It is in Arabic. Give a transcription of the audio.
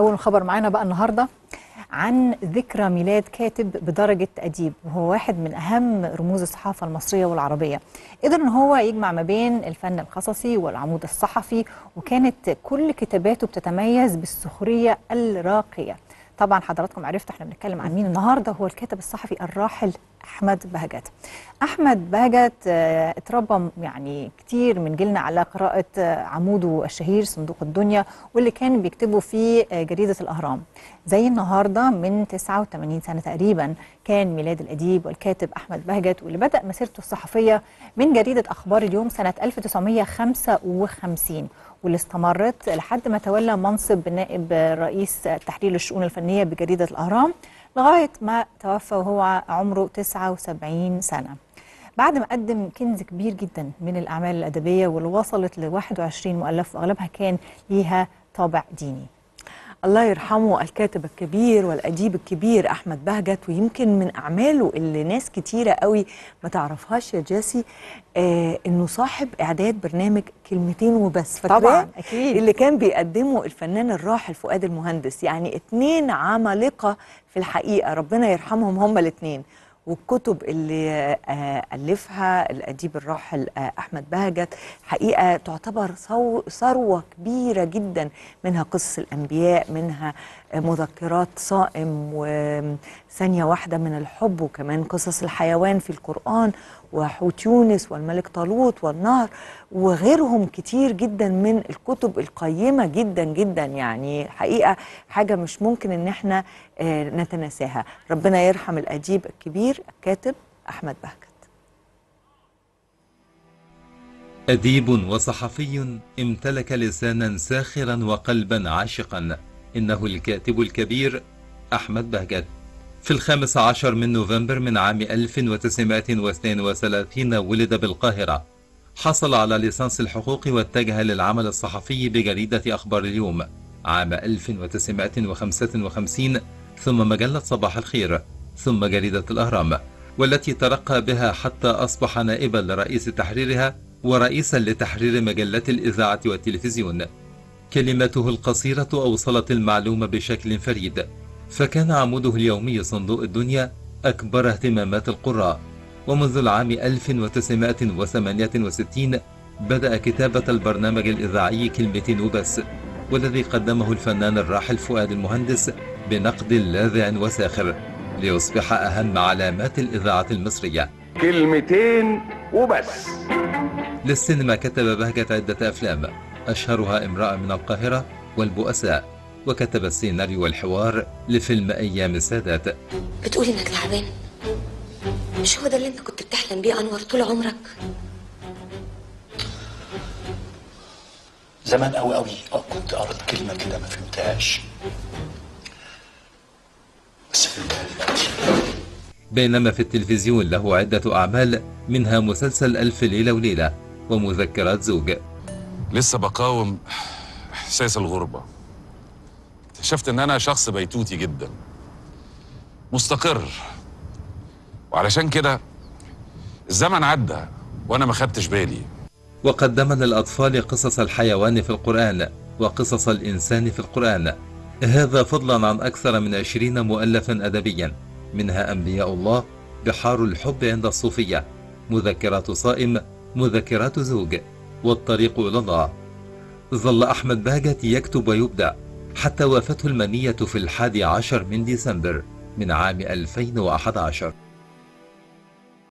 أول خبر معانا بقى النهاردة عن ذكرى ميلاد كاتب بدرجة أديب، وهو واحد من أهم رموز الصحافة المصرية والعربية. قدر إن هو يجمع ما بين الفن القصصي والعمود الصحفي، وكانت كل كتاباته بتتميز بالسخرية الراقية. طبعا حضراتكم عرفتوا احنا بنتكلم عن مين النهارده، هو الكاتب الصحفي الراحل أحمد بهجت. أحمد بهجت اتربى يعني كتير من جيلنا على قراءة عموده الشهير صندوق الدنيا، واللي كان بيكتبه في جريدة الأهرام. زي النهارده من 89 سنة تقريبا كان ميلاد الأديب والكاتب أحمد بهجت، واللي بدأ مسيرته الصحفية من جريدة أخبار اليوم سنة 1955، واللي استمرت لحد ما تولى منصب نائب رئيس تحرير الشؤون الفنية بجريدة الأهرام لغاية ما توفى وهو عمره 79 سنة. بعد ما قدم كنز كبير جدا من الأعمال الأدبية، واللي وصلت ل 21 مؤلف وأغلبها كان ليها طابع ديني. الله يرحمه الكاتب الكبير والأديب الكبير أحمد بهجت. ويمكن من أعماله اللي ناس كتيرة قوي ما تعرفهاش يا جاسي، إنه صاحب إعداد برنامج كلمتين وبس، فاكراه؟ اللي كان بيقدمه الفنان الراحل فؤاد المهندس. يعني اتنين عمالقة في الحقيقة، ربنا يرحمهم هما الاتنين. والكتب اللي ألفها الأديب الراحل أحمد بهجت حقيقة تعتبر ثروة كبيرة جدا، منها قصص الأنبياء، منها مذكرات صائم، وثانية واحدة من الحب، وكمان قصص الحيوان في القرآن، وحوت يونس، والملك طالوت، والنهر، وغيرهم كتير جدا من الكتب القيمة جدا جدا. يعني حقيقة حاجة مش ممكن ان احنا نتناساها. ربنا يرحم الأديب الكبير الكاتب أحمد بهجت. أديب وصحفي امتلك لسانا ساخرا وقلبا عاشقا، إنه الكاتب الكبير أحمد بهجت. في 15 من نوفمبر من عام 1932 ولد بالقاهرة. حصل على ليسانس الحقوق واتجه للعمل الصحفي بجريدة أخبار اليوم عام 1955، ثم مجلة صباح الخير، ثم جريدة الأهرام، والتي ترقى بها حتى أصبح نائبا لرئيس تحريرها ورئيسا لتحرير مجلة الإذاعة والتلفزيون. كلمته القصيرة أوصلت المعلومة بشكل فريد، فكان عموده اليومي صندوق الدنيا أكبر اهتمامات القراء. ومنذ العام 1968 بدأ كتابة البرنامج الإذاعي كلمتين وبس، والذي قدمه الفنان الراحل فؤاد المهندس بنقد لاذع وساخر ليصبح أهم علامات الإذاعة المصرية. كلمتين وبس. للسينما كتب بهجت عدة أفلام، أشهرها امرأة من القاهرة والبؤساء، وكتب السيناريو والحوار لفيلم أيام السادات. بتقولي إنك تعبان؟ مش هو ده اللي أنت كنت بتحلم بيه أنور طول عمرك؟ زمان قوي قوي كنت قريت كلمة كده ما فهمتهاش، بس فهمتها دلوقتي. بينما في التلفزيون له عدة أعمال، منها مسلسل ألف ليلة وليلة ومذكرات زوج. لسه بقاوم إحساس الغربة، اكتشفت ان انا شخص بيتوتي جدا مستقر، وعلشان كده الزمن عدى وانا ما خدتش بالي. وقدم للاطفال قصص الحيوان في القرآن وقصص الانسان في القرآن، هذا فضلا عن اكثر من 20 مؤلفا ادبيا، منها انبياء الله، بحار الحب عند الصوفية، مذكرات صائم، مذكرات زوج، والطريق الى الله. ظل احمد بهجت يكتب ويبدع حتى وافته المنية في 11 من ديسمبر من عام 2011.